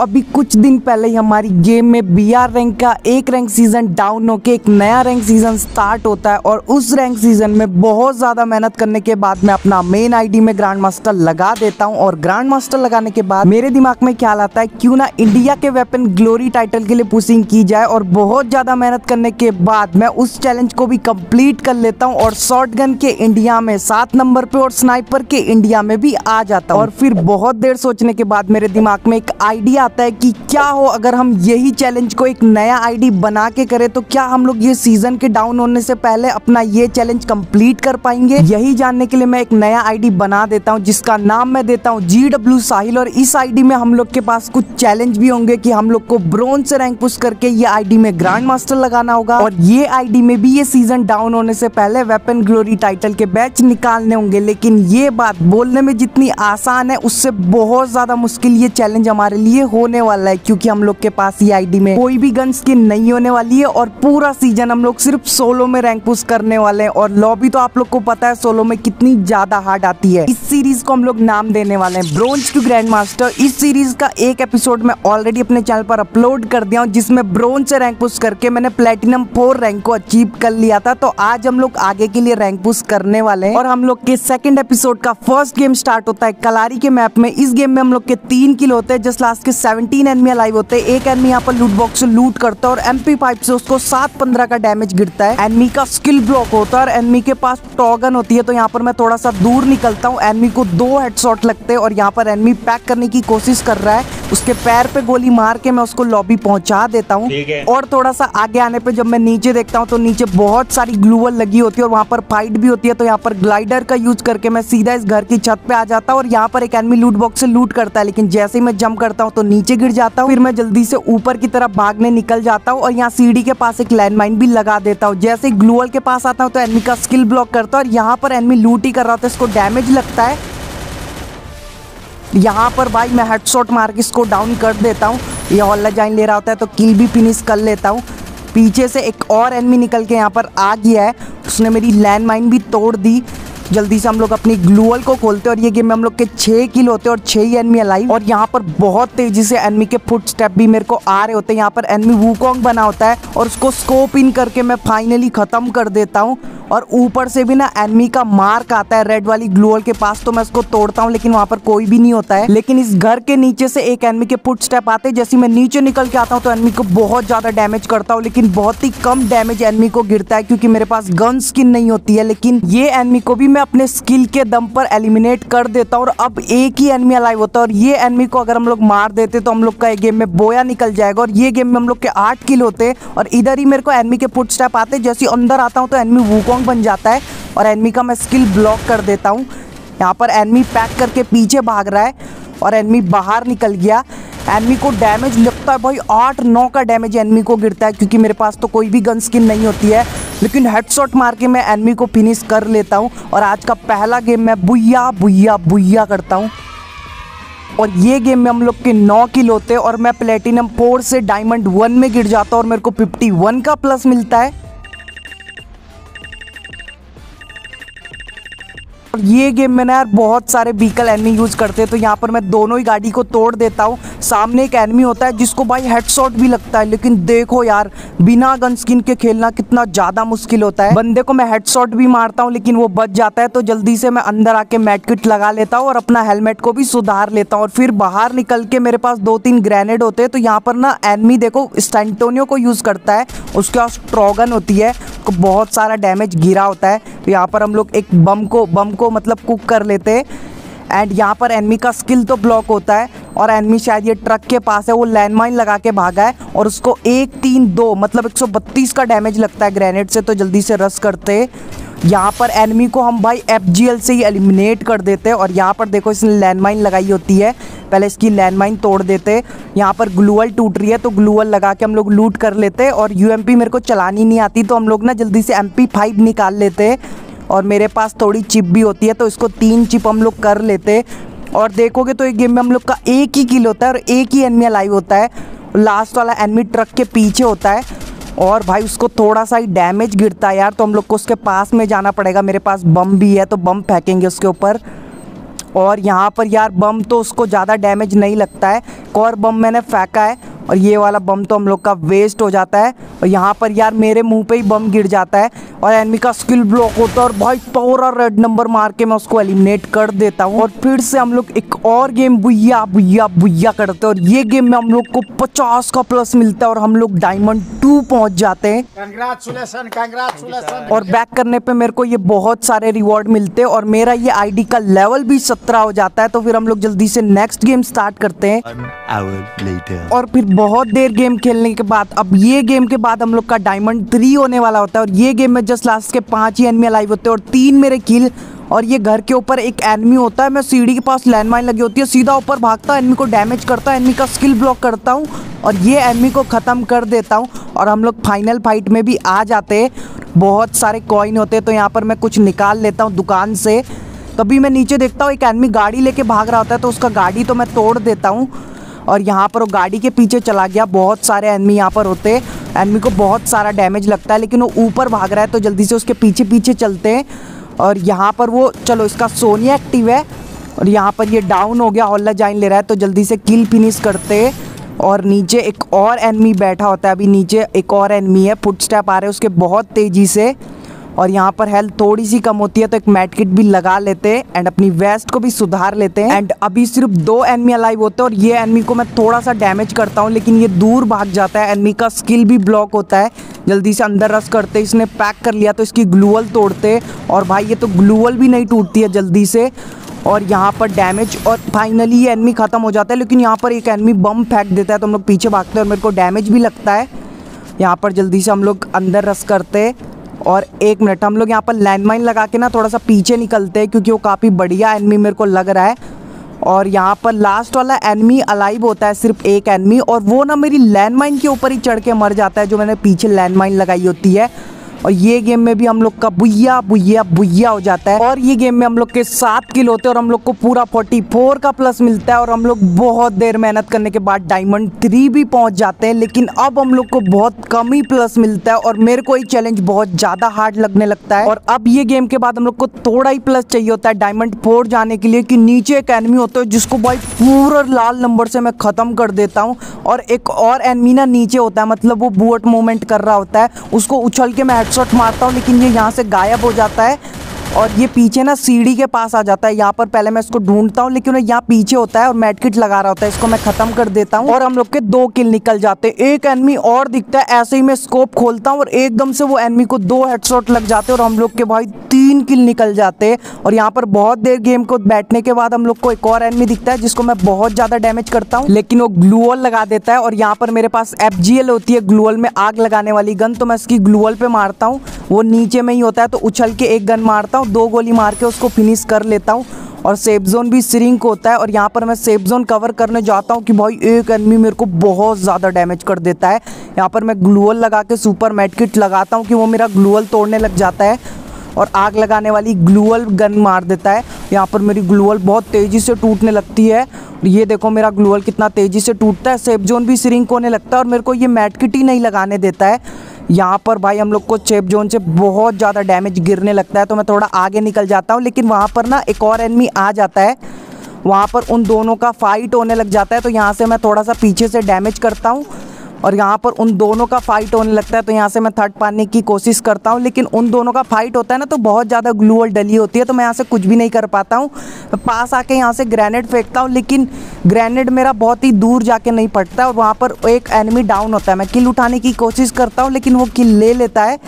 अभी कुछ दिन पहले ही हमारी गेम में BR रैंक का एक रैंक सीजन डाउन होके एक नया रैंक सीजन स्टार्ट होता है और उस रैंक सीजन में बहुत ज़्यादा मेहनत करने के बाद मैं अपना मेन आईडी में ग्रैंड मास्टर लगा देता हूं। और ग्रैंड मास्टर लगाने के बाद मेरे दिमाग में ख्याल आता है क्यों ना इंडिया के वेपन ग्लोरी टाइटल के लिए पुशिंग की जाए। और बहुत ज़्यादा मेहनत करने के बाद मैं उस चैलेंज को भी कंप्लीट कर लेता हूँ और शॉटगन के इंडिया में 7 नंबर पे और स्नाइपर के इंडिया में भी आ जाता हूँ। और फिर बहुत देर सोचने के बाद मेरे दिमाग में एक आइडिया आता है कि क्या हो अगर हम यही चैलेंज को एक नया आईडी बना के करें, तो क्या हम लोग ये सीजन के डाउन होने से पहले अपना ये चैलेंज कंप्लीट कर पाएंगे। यही जानने के लिए मैं एक नया आईडी बना देता हूँ जिसका नाम मैं देता हूँ GW साहिल। और इस आईडी में हम लोग के पास कुछ चैलेंज भी होंगे कि हम लोग को ब्रोंज से रैंक पुश करके ये आईडी में ग्रैंड मास्टर लगाना होगा और ये आईडी में भी ये सीजन डाउन होने से पहले वेपन ग्लोरी टाइटल के बैच निकालने होंगे। लेकिन ये बात बोलने में जितनी आसान है उससे बहुत ज्यादा मुश्किल ये चैलेंज हमारे लिए होने वाला है, क्योंकि हम लोग के पास ये आईडी में कोई भी गन स्किन नहीं होने वाली है और पूरा सीजन हम लोग सिर्फ सोलो में रैंक पुश करने वाले हैं। और लॉबी तो आप लोग को पता है सोलो में कितनी ज्यादा हार्ड आती है। इस सीरीज को हम लोग नाम देने वाले हैं ब्रोंज टू ग्रैंड मास्टर। इस सीरीज का एक एपिसोड मैं ऑलरेडी अपने चैनल पर अपलोड कर दिया हूँ जिसमें ब्रोंज से रैंक पुश करके मैंने प्लेटिनम 4 रैंक को अचीव कर लिया था। तो आज हम लोग आगे के लिए रैंक पुश करने वाले हैं और हम लोग के 2nd एपिसोड का 1st गेम स्टार्ट होता है कलारी के मैप में। इस गेम में हम लोग के 3 किल होते हैं, जस्ट लास्ट के 17 एनमी अलाइव होते हैं। एक एनमी यहाँ पर लूट बॉक्स से लूट करता है और MP5 से उसको 7-15 का डैमेज गिरता है। एनमी का स्किल ब्लॉक होता है और एनमी के पास टॉगन होती है। तो यहाँ पर मैं थोड़ा सा दूर निकलता हूँ, एनमी को 2 हेडशॉट लगते हैं और यहाँ पर एनमी पैक करने की कोशिश कर रहा है। उसके पैर पे गोली मार के मैं उसको लॉबी पहुंचा देता हूँ। और थोड़ा सा आगे आने पे जब मैं नीचे देखता हूँ तो नीचे बहुत सारी ग्लूवल लगी होती है और वहाँ पर फाइट भी होती है। तो यहाँ पर ग्लाइडर का यूज करके मैं सीधा इस घर की छत पे आ जाता हूँ और यहाँ पर एक एनमी लूट बॉक्स से लूट करता है, लेकिन जैसे ही मैं जंप करता हूँ तो नीचे गिर जाता हूँ। फिर मैं जल्दी से ऊपर की तरफ भागने निकल जाता हूँ और यहाँ सीढ़ी के पास एक लैंड माइन भी लगा देता हूँ। जैसे ही ग्लूवल के पास आता हूँ तो एनमी का स्किल ब्लॉक करता है और यहाँ पर एनमी लूट ही कर रहा था, इसको डैमेज लगता है। यहाँ पर भाई मैं हेडशॉट मार के इसको डाउन कर देता हूँ। ये हॉल्ला जाइन ले रहा होता है तो किल भी फिनिश कर लेता हूँ। पीछे से एक और एनमी निकल के यहाँ पर आ गया है, उसने मेरी लैंड माइन भी तोड़ दी। जल्दी से हम लोग अपनी ग्लूअल को खोलते हैं और ये गेम में हम लोग के 6 किल होते हैं और 6 ही एनमी अलाइव। और यहाँ पर बहुत तेजी से एनमी के फुटस्टेप भी मेरे को आ रहे होते हैं। यहाँ पर एनमी वूकॉन्ग बना होता है और उसको स्कोप इन करके मैं फाइनली ख़त्म कर देता हूँ। और ऊपर से भी ना एनमी का मार्क आता है रेड वाली ग्लूअल के पास, तो मैं उसको तोड़ता हूँ लेकिन वहाँ पर कोई भी नहीं होता है। लेकिन इस घर के नीचे से एक एनमी के फुटस्टेप आते हैं। जैसे मैं नीचे निकल के आता हूँ तो एनमी को बहुत ज़्यादा डैमेज करता हूँ, लेकिन बहुत ही कम डैमेज एनमी को गिरता है क्योंकि मेरे पास गन स्किन नहीं होती है। लेकिन ये एनमी को भी मैं अपने स्किल के दम पर एलिमिनेट कर देता हूँ और अब 1 ही एनमी अलाइव होता है। और ये एनमी को अगर हम लोग मार देते तो हम लोग का ये गेम में बोया निकल जाएगा। और ये गेम में हम लोग के 8 किल होते और इधर ही मेरे को एनमी के फुटस्टेप आते। जैसे अंदर आता हूँ तो एनमी वूकॉन्ग बन जाता है और एनमी का मैं स्किल ब्लॉक कर देता हूँ। यहाँ पर एनमी पैक करके पीछे भाग रहा है और एनमी बाहर निकल गया। एनमी को डैमेज लगता है भाई, 8-9 का डैमेज एनमी को गिरता है क्योंकि मेरे पास तो कोई भी गन स्किन नहीं होती है। लेकिन हेडशॉट मार के मैं एनमी को फिनिश कर लेता हूँ। और आज का पहला गेम मैं बुया बुया बुया करता हूँ। और ये गेम में हम लोग के 9 किल होते और मैं प्लेटिनम 4 से डायमंड 1 में गिर जाता हूँ और मेरे को 51 का प्लस मिलता है। और ये गेम में ना यार बहुत सारे व्हीकल एनमी यूज़ करते हैं, तो यहाँ पर मैं दोनों ही गाड़ी को तोड़ देता हूँ। सामने एक एनमी होता है जिसको भाई हेडशॉट भी लगता है, लेकिन देखो यार बिना गन स्किन के खेलना कितना ज़्यादा मुश्किल होता है। बंदे को मैं हेडशॉट भी मारता हूँ लेकिन वो बच जाता है। तो जल्दी से मैं अंदर आके मेड किट लगा लेता हूँ और अपना हेलमेट को भी सुधार लेता हूँ। और फिर बाहर निकल के मेरे पास 2-3 ग्रेनेड होते हैं। तो यहाँ पर ना एनमी देखो स्टैंटोनियो को यूज़ करता है, उसके पास ट्रॉगन होती है, उसको बहुत सारा डैमेज गिरा होता है। तो यहाँ पर हम लोग एक बम को मतलब कुक कर लेते हैं। एंड यहाँ पर एनमी का स्किल तो ब्लॉक होता है और एनमी शायद ये ट्रक के पास है, वो लैंडमाइन लगा के भागा है और उसको 1-3-2 मतलब 132 का डैमेज लगता है ग्रेनेड से। तो जल्दी से रश करते हैं। यहाँ पर एनमी को हम भाई FGL से ही एलिमिनेट कर देते हैं। और यहाँ पर देखो इसने लैंडमाइन लगाई होती है, पहले इसकी लैंडमाइन तोड़ देते हैं। यहाँ पर ग्लूअल टूट रही है तो ग्लूअल लगा के हम लोग लूट कर लेते हैं। और UMP मेरे को चलानी नहीं आती तो हम लोग ना जल्दी से MP5 निकाल लेते हैं। और मेरे पास थोड़ी चिप भी होती है तो इसको 3 चिप हम लोग कर लेते। और देखोगे तो ये गेम में हम लोग का 1 ही किल होता है और 1 ही एनमी अलाइव होता है। लास्ट वाला एनमी ट्रक के पीछे होता है और भाई उसको थोड़ा सा ही डैमेज गिरता है यार, तो हम लोग को उसके पास में जाना पड़ेगा। मेरे पास बम भी है तो बम फेंकेंगे उसके ऊपर। और यहाँ पर यार बम तो उसको ज़्यादा डैमेज नहीं लगता है। और बम मैंने फेंका है और ये वाला बम तो हम लोग का वेस्ट हो जाता है। और यहाँ पर यार मेरे मुंह पे ही बम गिर जाता है और एनमी का स्किल ब्लॉक होता है और भाई पूरा रेड नंबर मार के मैं उसको एलिमिनेट कर देता हूँ। और फिर से हम लोग एक और गेम बुया बुया बुया करते हैं और ये गेम में हम लोग को 50 का प्लस मिलता है और हम लोग डायमंड 2 पहुँच जाते हैं। Congratulation congratulation. और बैक करने पर मेरे को ये बहुत सारे रिवॉर्ड मिलते हैं और मेरा ये आईडी का लेवल भी 17 हो जाता है। तो फिर हम लोग जल्दी से नेक्स्ट गेम स्टार्ट करते हैं। और फिर बहुत देर गेम खेलने के बाद अब ये गेम के बाद हम लोग का डायमंड 3 होने वाला होता है। और ये गेम में जस्ट लास्ट के 5 ही एनिमी अलाइव होते हैं और 3 मेरे किल। और ये घर के ऊपर एक एनिमी होता है, मैं सीढ़ी के पास लैंडमाइन लगी होती है, सीधा ऊपर भागता हूँ, एनिमी को डैमेज करता हूँ, एनिमी का स्किल ब्लॉक करता हूँ और ये एनिमी को ख़त्म कर देता हूँ। और हम लोग फाइनल फाइट में भी आ जाते हैं। बहुत सारे कॉइन होते हैं तो यहाँ पर मैं कुछ निकाल लेता हूँ दुकान से। तभी मैं नीचे देखता हूँ एक एनिमी गाड़ी लेके भाग रहा होता है तो उसका गाड़ी तो मैं तोड़ देता हूँ। और यहाँ पर वो गाड़ी के पीछे चला गया। बहुत सारे एनिमी यहाँ पर होते हैं, एनिमी को बहुत सारा डैमेज लगता है लेकिन वो ऊपर भाग रहा है तो जल्दी से उसके पीछे पीछे चलते हैं। और यहाँ पर वो चलो इसका सोनिया एक्टिव है और यहाँ पर ये डाउन हो गया, हॉल्ला जाइन ले रहा है तो जल्दी से किल फिनिश करते हैं। और नीचे एक और एनिमी बैठा होता है, अभी नीचे एक और एनिमी है, फुटस्टेप आ रहे हैं उसके बहुत तेज़ी से। और यहाँ पर हेल्थ थोड़ी सी कम होती है तो एक मैटकिट भी लगा लेते हैं एंड अपनी वेस्ट को भी सुधार लेते हैं। एंड अभी सिर्फ 2 एनमी अलाइव होते हैं और ये एनमी को मैं थोड़ा सा डैमेज करता हूँ लेकिन ये दूर भाग जाता है, एनमी का स्किल भी ब्लॉक होता है। जल्दी से अंदर रस करते, इसने पैक कर लिया तो इसकी ग्लूवल तोड़ते और भाई ये तो ग्लूवल भी नहीं टूटती है जल्दी से। और यहाँ पर डैमेज और फाइनली ये एनमी ख़त्म हो जाता है। लेकिन यहाँ पर एक एनमी बम फेंक देता है तो हम लोग पीछे भागते हैं और मेरे को डैमेज भी लगता है। यहाँ पर जल्दी से हम लोग अंदर रस करते और 1 मिनट हम लोग यहाँ पर लैंडमाइन लगा के ना थोड़ा सा पीछे निकलते हैं क्योंकि वो काफ़ी बढ़िया एनिमी मेरे को लग रहा है। और यहाँ पर लास्ट वाला एनिमी अलाइव होता है, सिर्फ एक एनिमी, और वो ना मेरी लैंडमाइन के ऊपर ही चढ़ के मर जाता है जो मैंने पीछे लैंडमाइन लगाई होती है। और ये गेम में भी हम लोग का बुया बुया बुया हो जाता है। और ये गेम में हम लोग के 7 किल होते हैं और हम लोग को पूरा 44 का प्लस मिलता है। और हम लोग बहुत देर मेहनत करने के बाद डायमंड 3 भी पहुंच जाते हैं लेकिन अब हम लोग को बहुत कम ही प्लस मिलता है और मेरे को ये चैलेंज बहुत ज़्यादा हार्ड लगने लगता है। और अब ये गेम के बाद हम लोग को थोड़ा ही प्लस चाहिए होता है डायमंड 4 जाने के लिए कि नीचे एक एनिमी होता है जिसको भाई पूरा लाल नंबर से मैं ख़त्म कर देता हूँ। और एक और एनिमी ना नीचे होता है, मतलब वो बुलेट मूवमेंट कर रहा होता है, उसको उछल के मैं हेडशॉट मारता हूँ लेकिन ये यहाँ से गायब हो जाता है। और ये पीछे ना सीढ़ी के पास आ जाता है, यहाँ पर पहले मैं इसको ढूंढता हूँ लेकिन वो यहाँ पीछे होता है और मैडकिट लगा रहा होता है, इसको मैं ख़त्म कर देता हूँ। और हम लोग के 2 किल निकल जाते हैं। एक एनिमी और दिखता है, ऐसे ही मैं स्कोप खोलता हूँ और एकदम से वो एनिमी को 2 हेडशॉट लग जाते हैं और हम लोग के भाई 3 किल निकल जाते हैं। और यहाँ पर बहुत देर गेम को बैठने के बाद हम लोग को एक और एनिमी दिखता है जिसको मैं बहुत ज़्यादा डैमेज करता हूँ लेकिन वो ग्लूवॉल लगा देता है। और यहाँ पर मेरे पास FGL होती है, ग्लूवॉल में आग लगाने वाली गन, तो मैं इसकी ग्लूवॉल पर मारता हूँ। वो नीचे में ही होता है तो उछल के एक गन मारता हूँ, 2 गोली मार के उसको फिनिश कर लेता हूँ। और सेफ जोन भी श्रिंक होता है और यहाँ पर मैं सेफ जोन कवर करने जाता हूँ कि भाई एक एनिमी मेरे को बहुत ज़्यादा डैमेज कर देता है। यहाँ पर मैं ग्लूवॉल लगा के सुपर मैडकिट लगाता हूँ कि वो मेरा ग्लूवॉल तोड़ने लग जाता है और आग लगाने वाली ग्लूवॉल गन मार देता है। यहाँ पर मेरी ग्लूवॉल बहुत तेज़ी से टूटने लगती है, ये देखो मेरा ग्लूवॉल कितना तेज़ी से टूटता है, सेफ जोन भी श्रिंक होने लगता है और मेरे को ये मैडकिट ही नहीं लगाने देता है। यहाँ पर भाई हम लोग को सेफ जोन से बहुत ज़्यादा डैमेज गिरने लगता है तो मैं थोड़ा आगे निकल जाता हूँ लेकिन वहाँ पर ना एक और एनिमी आ जाता है, वहाँ पर उन दोनों का फाइट होने लग जाता है तो यहाँ से मैं थोड़ा सा पीछे से डैमेज करता हूँ। और यहाँ पर उन दोनों का फाइट होने लगता है तो यहाँ से मैं थर्ड पाने की कोशिश करता हूँ लेकिन उन दोनों का फाइट होता है ना तो बहुत ज़्यादा ग्लूवॉल डली होती है तो मैं यहाँ से कुछ भी नहीं कर पाता हूँ। पास आके यहाँ से ग्रेनेड फेंकता हूँ लेकिन ग्रेनेड मेरा बहुत ही दूर जाके नहीं पड़ता और वहाँ पर एक एनिमी डाउन होता है, मैं किल उठाने की कोशिश करता हूँ लेकिन वो किल ले लेता है।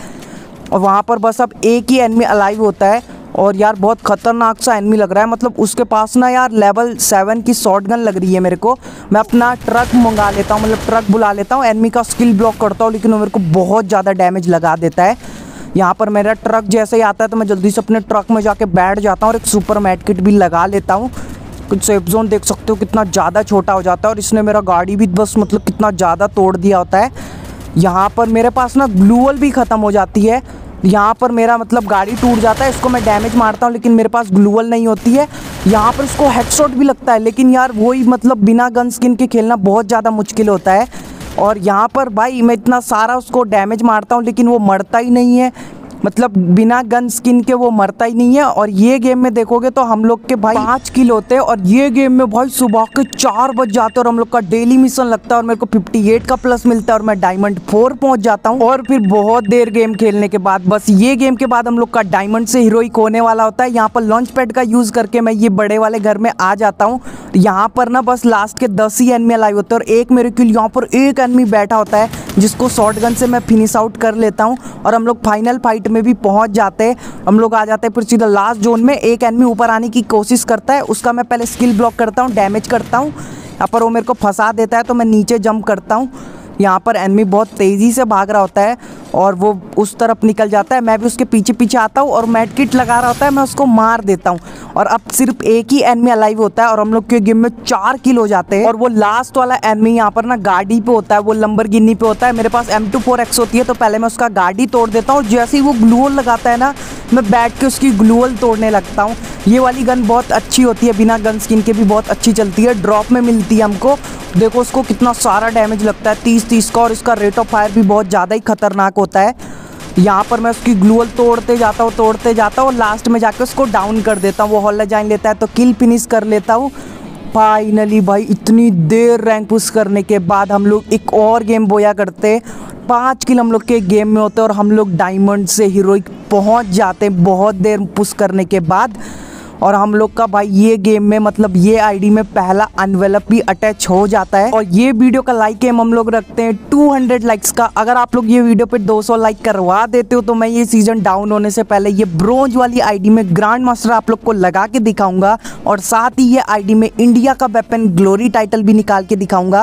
और वहाँ पर बस अब एक ही एनिमी अलाइव होता है और यार बहुत ख़तरनाक सा एनिमी लग रहा है, मतलब उसके पास ना यार लेवल 7 की शॉटगन लग रही है मेरे को। मैं अपना ट्रक मंगा लेता हूँ, मतलब ट्रक बुला लेता हूँ, एनिमी का स्किल ब्लॉक करता हूँ लेकिन वो मेरे को बहुत ज़्यादा डैमेज लगा देता है। यहाँ पर मेरा ट्रक जैसे ही आता है तो मैं जल्दी से अपने ट्रक में जाके बैठ जाता हूँ और एक सुपर मैडकिट भी लगा लेता हूँ। कुछ सेफ जोन देख सकते हो कितना ज़्यादा छोटा हो जाता है और इसने मेरा गाड़ी भी बस मतलब कितना ज़्यादा तोड़ दिया होता है। यहाँ पर मेरे पास ना ग्लूवॉल भी ख़त्म हो जाती है, यहाँ पर मेरा मतलब गाड़ी टूट जाता है, इसको मैं डैमेज मारता हूँ लेकिन मेरे पास ग्लूवॉल नहीं होती है। यहाँ पर इसको हेडशॉट भी लगता है लेकिन यार वही मतलब बिना गन स्किन के खेलना बहुत ज़्यादा मुश्किल होता है। और यहाँ पर भाई मैं इतना सारा उसको डैमेज मारता हूँ लेकिन वो मरता ही नहीं है। मतलब बिना गन स्किन के वो मरता ही नहीं है। और ये गेम में देखोगे तो हम लोग के भाई 5 किल होते हैं और ये गेम में भाई सुबह के 4 बज जाते हैं और हम लोग का डेली मिशन लगता है और मेरे को 58 का प्लस मिलता है और मैं डायमंड 4 पहुंच जाता हूँ। और फिर बहुत देर गेम खेलने के बाद बस ये गेम के बाद हम लोग का डायमंड से हीरोइक होने वाला होता है। यहाँ पर लॉन्च पैड का यूज करके मैं ये बड़े वाले घर में आ जाता हूँ। यहाँ पर ना बस लास्ट के 10 ही एनमी लाइव होते हैं और एक मेरे किल यहाँ पर एक एनमी बैठा होता है जिसको शॉटगन से मैं फिनिश आउट कर लेता हूँ और हम लोग फाइनल फाइट में भी पहुँच जाते हैं। हम लोग आ जाते हैं फिर सीधा लास्ट जोन में। एक एनमी ऊपर आने की कोशिश करता है, उसका मैं पहले स्किल ब्लॉक करता हूँ, डैमेज करता हूँ। यहाँ पर वो मेरे को फंसा देता है तो मैं नीचे जंप करता हूँ। यहाँ पर एनमी बहुत तेज़ी से भाग रहा होता है और वो उस तरफ निकल जाता है। मैं भी उसके पीछे पीछे आता हूँ और मैड किट लगा रहा होता है, मैं उसको मार देता हूँ। और अब सिर्फ एक ही एनमी अलाइव होता है और हम लोग के गेम में 4 किल हो जाते हैं। और वो लास्ट वाला एनमी यहाँ पर ना गाड़ी पे होता है, वो लंबरगिनी पे होता है। मेरे पास M24X होती है तो पहले मैं उसका गाड़ी तोड़ देता हूँ। जैसे ही वो ग्लू होल लगाता है ना, मैं बैठ के उसकी ग्लू होल तोड़ने लगता हूँ। ये वाली गन बहुत अच्छी होती है, बिना गन स्किन के भी बहुत अच्छी चलती है। ड्रॉप में मिलती है हमको। देखो उसको कितना सारा डैमेज लगता है, 30-30 का, और इसका रेट ऑफ फायर भी बहुत ज़्यादा ही खतरनाक होता है। यहाँ पर मैं उसकी ग्लूअल तोड़ते जाता हूँ और लास्ट में जाके उसको डाउन कर देता हूँ। वो हॉल जान लेता है तो किल फिनिश कर लेता हूँ। फाइनली भाई इतनी देर रैंक पुश करने के बाद हम लोग एक और गेम बोया करते। 5 किल हम लोग के गेम में होते और हम लोग डायमंड से हीरोइक पहुँच जाते बहुत देर पुश करने के बाद। और हम लोग का भाई ये गेम में मतलब ये आईडी में पहला एनवेलप भी अटैच हो जाता है। और ये वीडियो का लाइक एम हम लोग रखते हैं 200 लाइक्स का। अगर आप लोग ये वीडियो पे 200 लाइक करवा देते हो तो मैं ये सीजन डाउन होने से पहले ये ब्रोंज वाली आईडी में ग्रैंड मास्टर आप लोग को लगा के दिखाऊंगा और साथ ही ये आईडी में इंडिया का वेपन ग्लोरी टाइटल भी निकाल के दिखाऊंगा।